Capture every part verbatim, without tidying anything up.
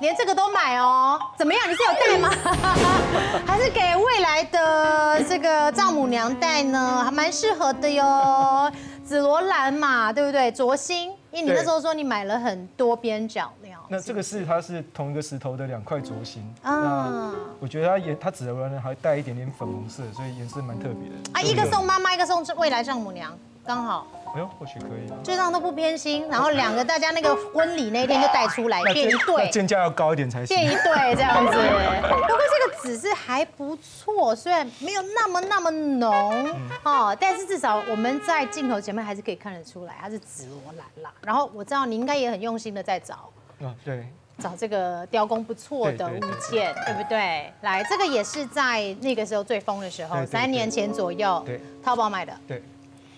连这个都买哦，怎么样？你是有带吗？还是给未来的这个丈母娘带呢？还蛮适合的哟。紫罗兰嘛，对不对？卓心，因为你那时候说你买了很多边角料。那这个是它是同一个石头的两块卓心。啊、嗯，我觉得它颜它紫罗兰还带一点点粉红色，所以颜色蛮特别的。啊，一个送妈妈，一个送未来丈母娘，刚好。 哎呦，或许可以，这样都不偏心。然后两个大家那个婚礼那一天就带出来，变一对，建价要高一点才行，变一对这样子。不过这个紫是还不错，虽然没有那么那么浓哦，但是至少我们在镜头前面还是可以看得出来，它是紫罗兰啦。然后我知道你应该也很用心的在找，嗯，对，找这个雕工不错的物件，对不对？来，这个也是在那个时候最疯的时候，三年前左右，对，淘宝买的，对。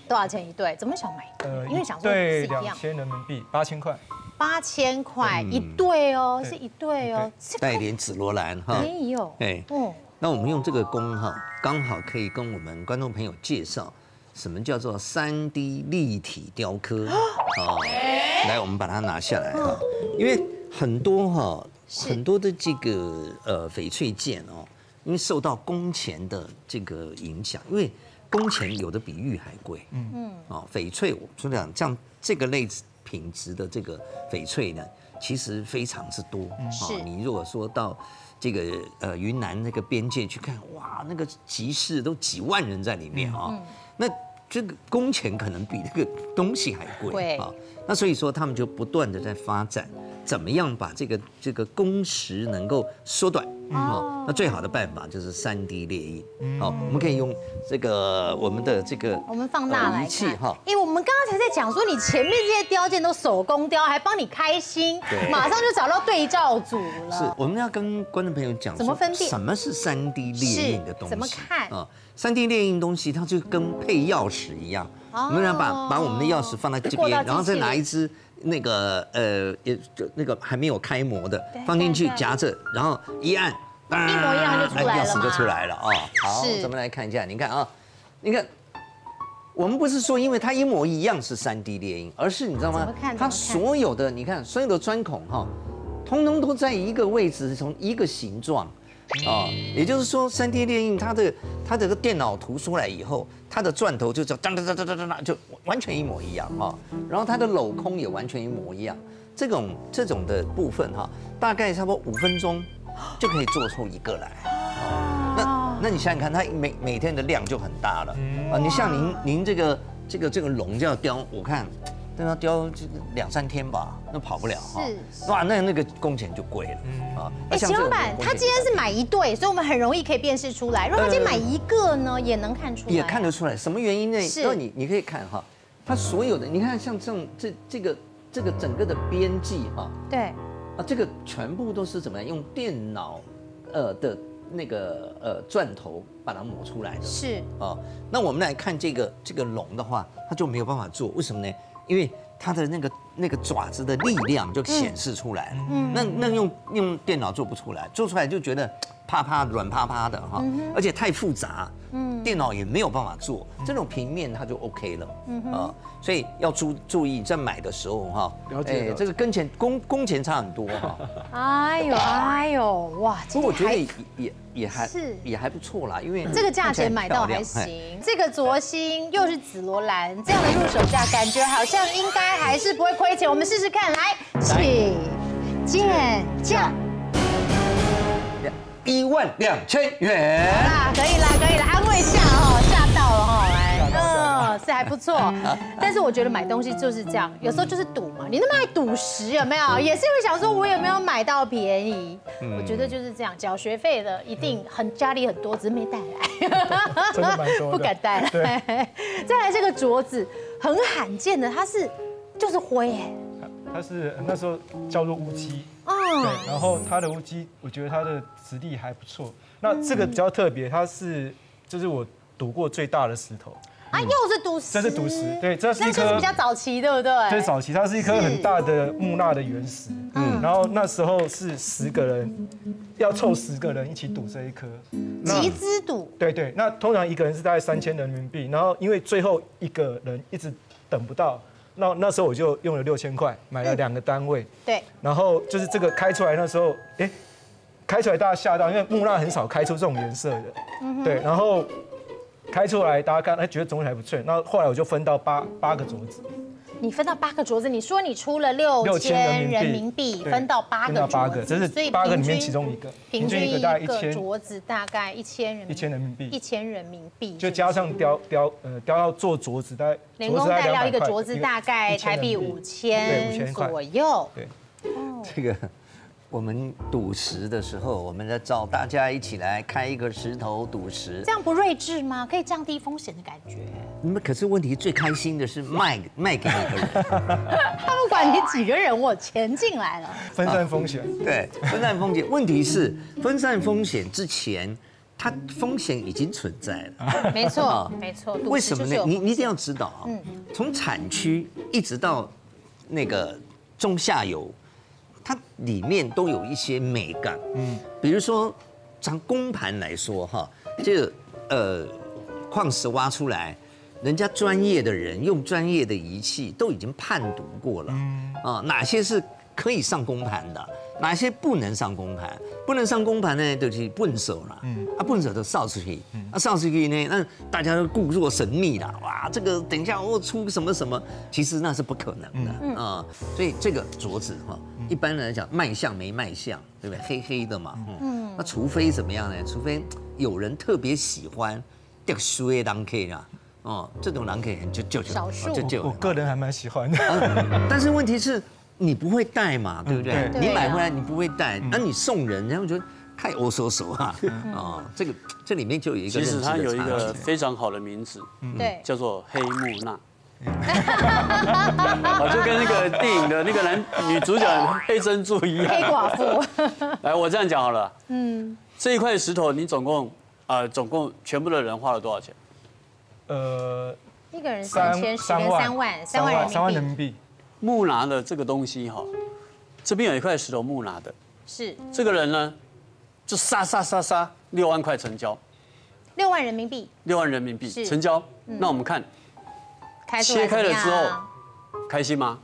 多少钱一对？怎么想买一对？呃、因为想说是一样，两千人民币，八千块。八千块一对哦，是一对哦。带一点紫罗兰哈，便宜哦。哎，嗯，那我们用这个工哈，刚好可以跟我们观众朋友介绍什么叫做三 D 立体雕刻啊。来，我们把它拿下来哈，因为很多哈，很多的这个呃翡翠件哦，因为受到工钱的这个影响，因为。 工钱有的比玉还贵，嗯嗯，哦，翡翠，我们讲像这个类品质的这个翡翠呢，其实非常之多。哦，你如果说到这个呃云南那个边界去看，哇，那个集市都几万人在里面啊，那这个工钱可能比那个东西还贵啊。那所以说他们就不断的在发展，怎么样把这个这个工时能够缩短。 哦，那最好的办法就是三 D 列印。好，我们可以用这个我们的这个我们放大来看哈。因为我们刚刚才在讲说，你前面这些雕件都手工雕，还帮你开心，马上就找到对照组了。是，我们要跟观众朋友讲怎么分辨什么是三 D 列印的东西，怎么看啊？三 D 列印东西，它就跟配钥匙一样，我们要把把我们的钥匙放在这边，然后再拿一支。 那个呃，也就那个还没有开模的，放进去夹着，然后一按，一模一样就出来了，钥匙就出来了啊。好，咱们来看一下，你看啊，你看，我们不是说因为它一模一样是三 D 列印，而是你知道吗？它所有的你看所有的钻孔哈，通通都在一个位置，从一个形状啊，也就是说三 D 列印它的它这个电脑图出来以后。 它的钻头就叫当当当当当当，就完全一模一样啊、喔。然后它的镂空也完全一模一样。这种这种的部分哈、喔，大概差不多五分钟就可以做出一个来。那那你想想看，它每每天的量就很大了啊。你像您您这个这个这个龙就要雕，我看都要雕两三天吧，那跑不了哈、喔。哇，那那个工钱就贵了啊。哎，秦老板，他今天是买一对，所以我们很容易可以辨识出来。如果他今天买一个呢，也能看出来。也看得出来，什么原因呢？是，那你你可以看哈，它所有的，你看像这种这这个这个整个的边际哈，对，啊，这个全部都是怎么样用电脑呃的那个呃钻头把它磨出来的。是啊，那我们来看这个这个龙的话，它就没有办法做，为什么呢？ 因为它的那个那个爪子的力量就显示出来了，嗯，那那用用电脑做不出来，做出来就觉得啪啪软啪啪的哈，而且太复杂，嗯，电脑也没有办法做，这种平面它就 OK 了，啊，所以要注注意在买的时候哈，哎，这个跟钱工工钱差很多哈，哎呦哎呦哇，不过我觉得也也也还是也还不错啦，因为这个价钱买到还行，这个卓心又是紫罗兰，这样的入手价感觉好像。 应该还是不会亏钱，我们试试看，来，请见价一万两千元。啊，可以啦，可以啦，安慰一下哦，吓到了哈，来，嗯，是还不错，但是我觉得买东西就是这样，有时候就是赌嘛，你那么爱赌石有没有？也是因为想说我有没有买到便宜，我觉得就是这样，缴学费的一定很家里很多，只是没带来，真的蛮多的，不敢带来。再来这个镯子。 很罕见的，它是就是灰哎，它是那时候叫做乌鸡，嗯，对，然后它的乌鸡，我觉得它的质地还不错。那这个比较特别，它是就是我赌过最大的石头啊，又是赌石，这是赌石，对，这是一颗比较早期，对不对？对，早期它是一颗很大的木讷的原石，嗯，然后那时候是十个人要凑十个人一起赌这一颗，集资赌，对对，那通常一个人是大概三千人民币，然后因为最后一个人一直。 等不到，那那时候我就用了六千块买了两个单位，对，然后就是这个开出来那时候，哎，开出来大家吓到，因为木蜡很少开出这种颜色的，对，然后开出来大家看，哎，觉得总体还不错。那后来我就分到八八个镯子。 你分到八个镯子，你说你出了六千人民币，分到八个镯子，这是八个里面其中一个，平均一个镯子大概一千人民币，一千人民币，一千人民币，就加上雕雕呃雕到做镯子，大概人工带料一个镯子大概台币五千左右。对，这个我们赌石的时候，我们在找大家一起来开一个石头赌石，这样不睿智吗？可以降低风险的感觉。 你们可是问题最开心的是卖卖给你的人，他不管你几个人，我钱进来了。分散风险，对，分散风险。问题是分散风险之前，它风险已经存在了。没错，没错。为什么呢？你你一定要知道啊，嗯，从产区一直到那个中下游，它里面都有一些美感。嗯，比如说，从公盘来说哈，就呃矿石挖出来。 人家专业的人用专业的仪器都已经判读过了，啊，哪些是可以上公盘的，哪些不能上公盘，不能上公盘呢，就是笨手了，啊，笨手都扫出去，啊，扫出去呢，那大家都故作神秘了，哇，这个等一下我出什么什么，其实那是不可能的啊，所以这个镯子哈，一般来讲卖相没卖相，对不对？黑黑的嘛，嗯，那除非怎么样呢？除非有人特别喜欢，特殊的人客啦。 哦，这种人可以就就就少数，我个人还蛮喜欢的、啊。但是问题是，你不会戴嘛，对不对？嗯、对你买回来你不会戴，那、啊、你送人，然后觉得太啰嗦手啊。嗯、哦，这个这里面就有一个。其实它有一个非常好的名字，对、嗯，叫做黑木蜡。我就跟那个电影的那个男女主角黑珍珠一样。黑寡妇。来，我这样讲好了。嗯。这一块石头，你总共啊、呃，总共全部的人花了多少钱？ 呃，一个人三千，十个人三万，三万三万人民币。木拿的这个东西哈，这边有一块石头木拿的，是这个人呢，就杀杀杀杀六万块成交，六万人民币，六万人民币成交。那我们看，切开了之后，开心吗？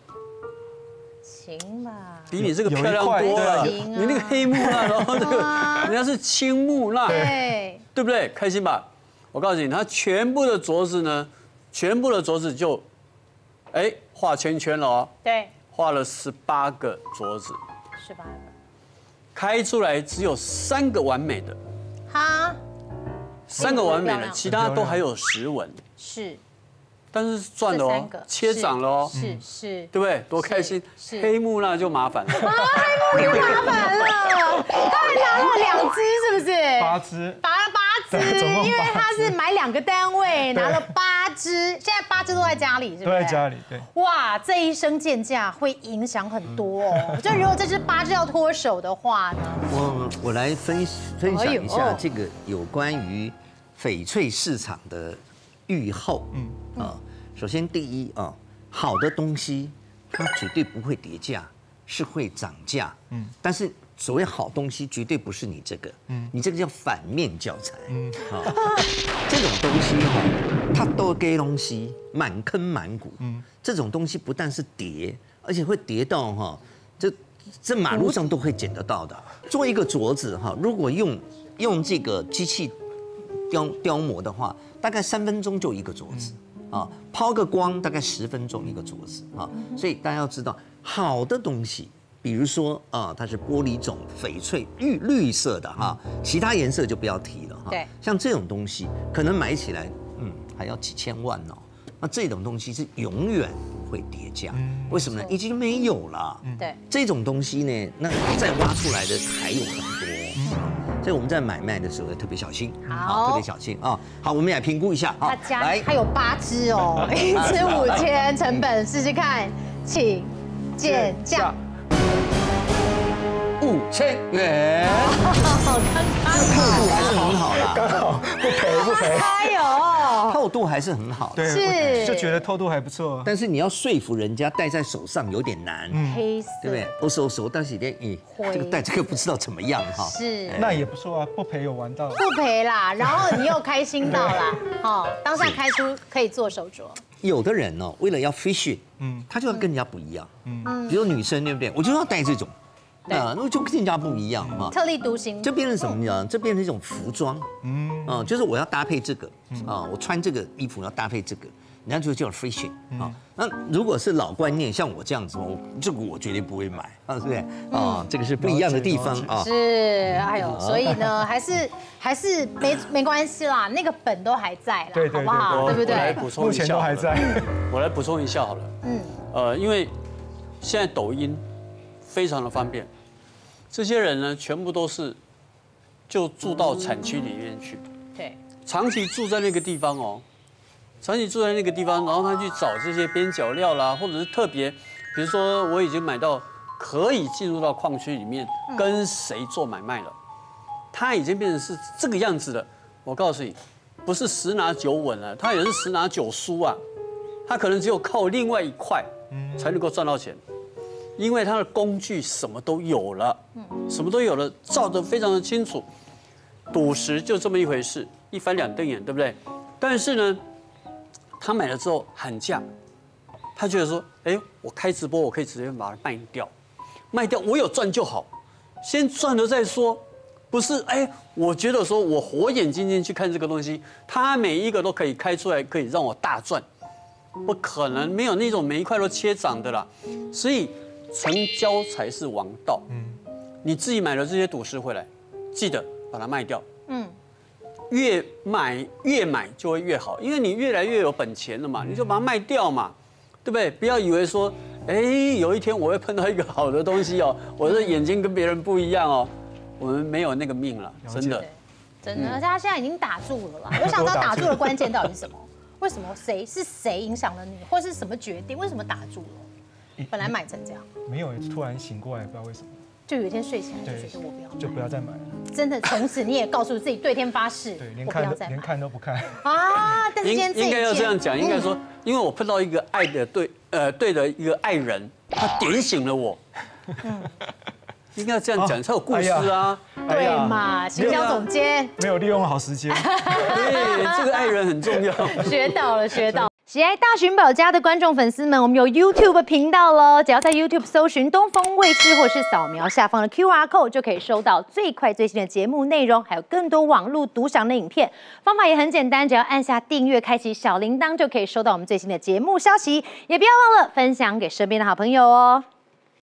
行吧，比你这个漂亮多了。你那个黑木蜡，然后这个人家是青木蜡，对，对不对？开心吧？ 我告诉你，它全部的镯子呢，全部的镯子就，哎，画圈圈了哦。对，画了十八个镯子。十八个，开出来只有三个完美的。哈，三个完美的，其他都还有石纹。是，但是赚了哦，切涨了哦。是是，对不对？多开心！黑木蜡就麻烦了。啊，黑木蜡麻烦了，他还拿了两只，是不是？八只。八八。 因为他是买两个单位，拿了八只，现在八只都在家里，是不是？都在家里，对。哇，这一升贱价会影响很多哦。就如果这只八只要脱手的话呢？我我来分分享一下这个有关于翡翠市场的预后。嗯啊，首先第一啊，好的东西它绝对不会跌价，是会涨价。嗯，但是。 所谓好东西，绝对不是你这个，嗯，你这个叫反面教材，嗯，啊，这种东西哈，它都给东西满坑满谷，嗯，这种东西不但是跌，而且会跌到哈，这这马路上都会捡得到的。做一个镯子哈，如果用用这个机器雕雕磨的话，大概三分钟就一个镯子，啊，抛个光大概十分钟一个镯子啊，所以大家要知道好的东西。 比如说啊，它是玻璃种、翡翠、玉绿色的哈，其他颜色就不要提了哈。对，像这种东西，可能买起来，嗯，还要几千万哦。那这种东西是永远不会跌价，为什么呢？已经没有了。对，这种东西呢，那再挖出来的还有很多，所以我们在买卖的时候要特别小心，好，特别小心啊。好，我们也评估一下啊。来，它有八只哦，一只五千，成本试试看，请见价。 五千元，厚度还是很好啦，刚好不赔不赔，哎呦，厚度还是很好，对，就觉得透度还不错。但是你要说服人家戴在手上有点难，黑色，对不对？我手手，但是你你这个戴这个不知道怎么样哈，是，那也不错啊，不赔有玩到，不赔啦，然后你又开心到啦，好，当下开出可以做手镯。有的人哦，为了要 fishing。嗯，他就要跟人家不一样，嗯，比如女生对不对？我就要带这种，啊，那就跟人家不一样啊，特立独行，这变成什么呢？这变成一种服装，嗯，啊，就是我要搭配这个，啊，我穿这个衣服要搭配这个。 人家就叫 fashion 啊，那如果是老观念，像我这样子，我这个我绝对不会买，啊，对不对？啊，这个是不一样的地方啊。是，哎呦，所以呢，还是还是没没关系啦，那个本都还在啦，好不好？对不对？我来补充一下，目前都还在。我来补充一下好了。嗯。呃，因为现在抖音非常的方便，这些人呢，全部都是就住到产区里面去，对，长期住在那个地方哦。 长期住在那个地方，然后他去找这些边角料啦，或者是特别，比如说我已经买到可以进入到矿区里面跟谁做买卖了，他已经变成是这个样子了。我告诉你，不是十拿九稳了，他也是十拿九输啊。他可能只有靠另外一块才能够赚到钱，因为他的工具什么都有了，什么都有了，照得非常的清楚。赌石就这么一回事，一翻两瞪眼，对不对？但是呢。 他买了之后喊价，他觉得说：“哎，我开直播，我可以直接把它卖掉，卖掉我有赚就好，先赚了再说。”不是，哎，我觉得说我火眼金睛去看这个东西，它每一个都可以开出来，可以让我大赚，不可能没有那种每一块都切涨的啦。所以成交才是王道。嗯，你自己买了这些赌石回来，记得把它卖掉。嗯。 越买越买就会越好，因为你越来越有本钱了嘛，你就把它卖掉嘛，对不对？不要以为说，哎，有一天我会碰到一个好的东西哦，我的眼睛跟别人不一样哦，我们没有那个命了，真的，真的。而且他现在已经打住了啦，我想知道打住的关键到底是什么？为什么谁是谁影响了你，或是什么决定？为什么打住了？本来买成这样，没有突然醒过来，不知道为什么。 就有一天睡醒来就觉得我不要，就不要再买了。真的，从此你也告诉自己，对天发誓，对，连看都连看都不看啊！但是今天应该要这样讲，应该说，因为我碰到一个爱的对，呃，对的一个爱人，他点醒了我。嗯，应该要这样讲才有故事啊，对嘛？行销总监没有利用好时间，对，这个爱人很重要。学到了，学到。 喜爱大寻宝家的观众粉丝们，我们有 YouTube 频道喽！只要在 YouTube 搜寻东风卫视，或是扫描下方的 Q R code， 就可以收到最快最新的节目内容，还有更多网络独享的影片。方法也很简单，只要按下订阅，开启小铃铛，就可以收到我们最新的节目消息。也不要忘了分享给身边的好朋友哦。